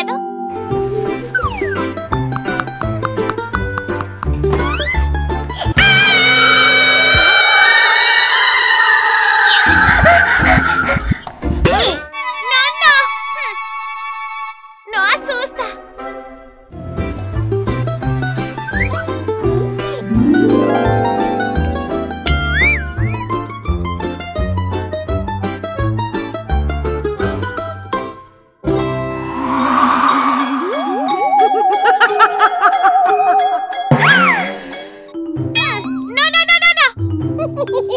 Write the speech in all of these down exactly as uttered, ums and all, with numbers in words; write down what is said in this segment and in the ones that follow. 해도?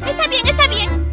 Está bien, está bien.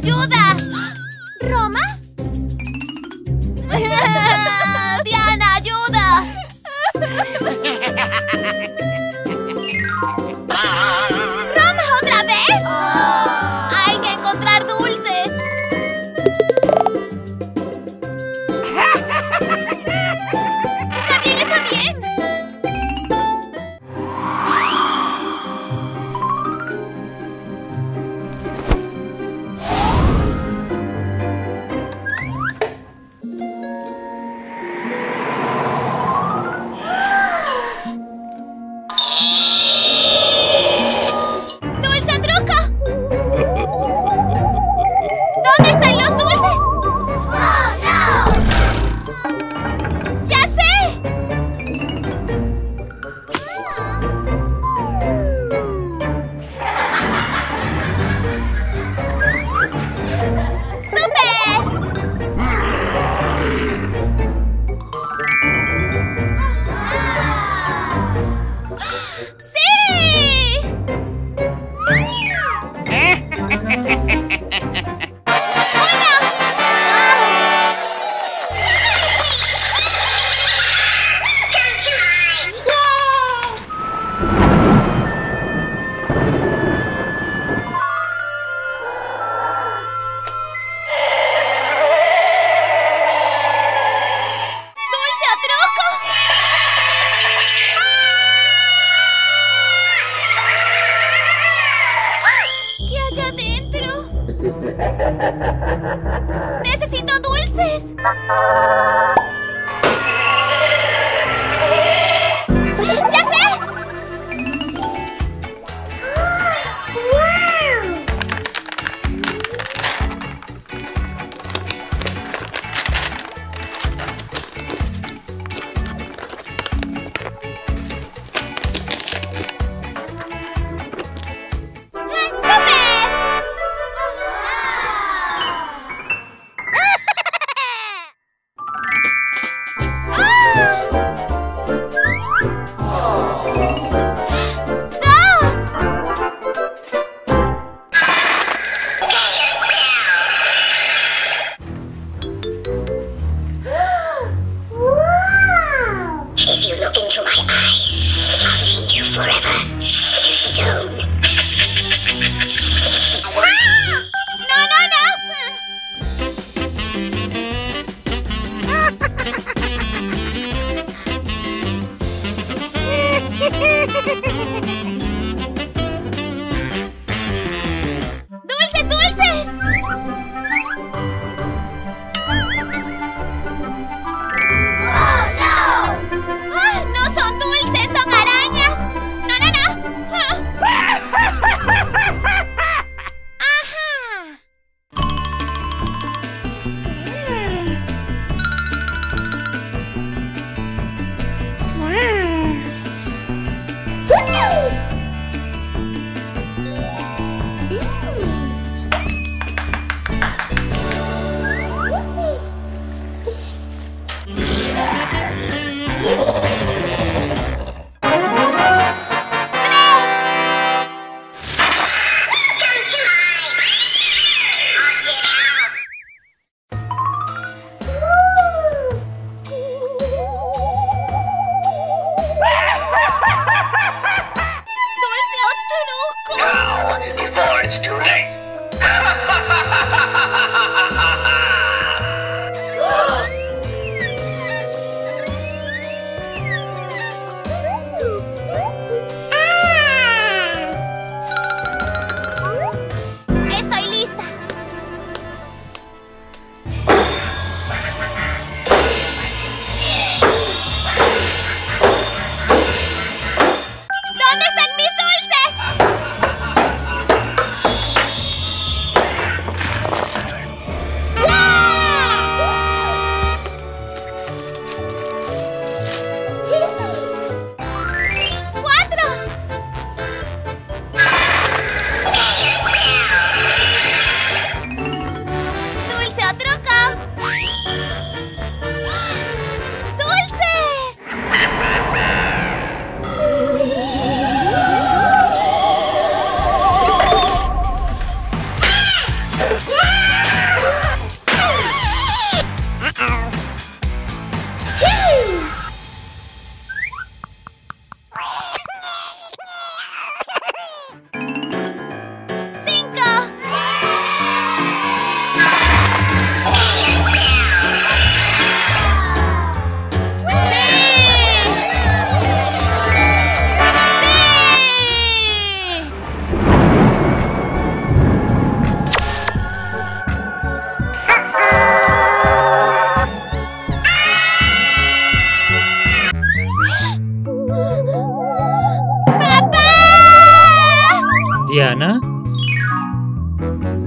¡Ayuda! ¿Roma? ¡Diana, ayuda!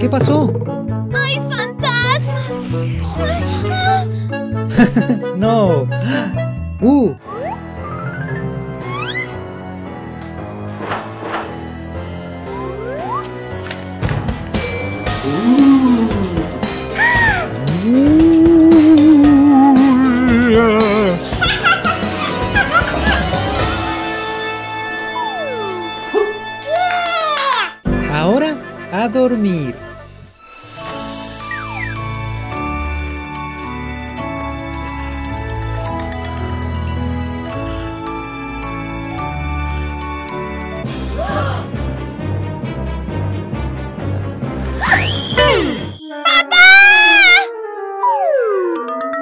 ¿Qué pasó? ¡Hay fantasmas! ¡No! ¡Uh! Ahora a dormir.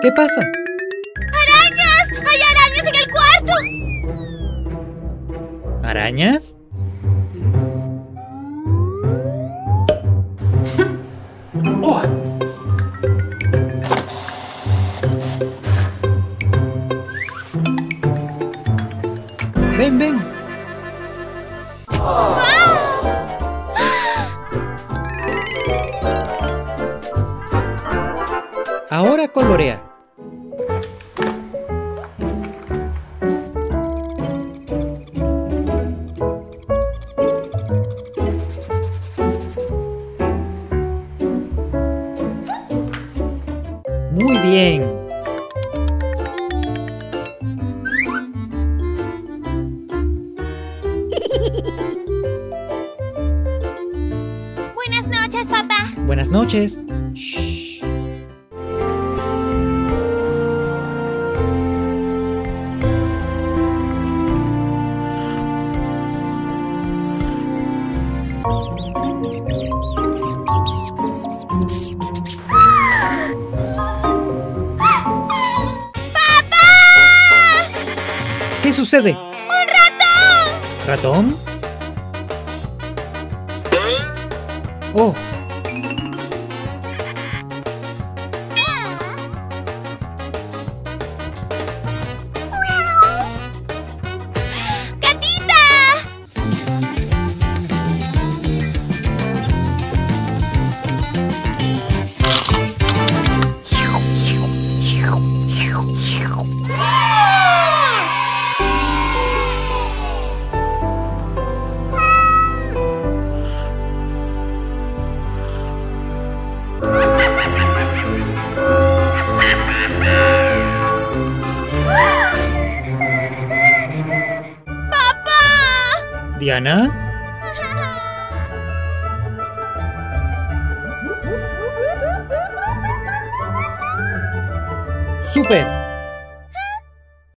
¿Qué pasa? ¡Arañas! ¡Hay arañas en el cuarto! ¿Arañas? ¡Oh! ¡Ven, ven! ¡Wow! Ahora colorea. Muy bien. Buenas noches, papá. Buenas noches. Shh. ¿Qué sucede? ¡Un ratón! ¿Ratón? Oh. ¿Diana? ¡Súper!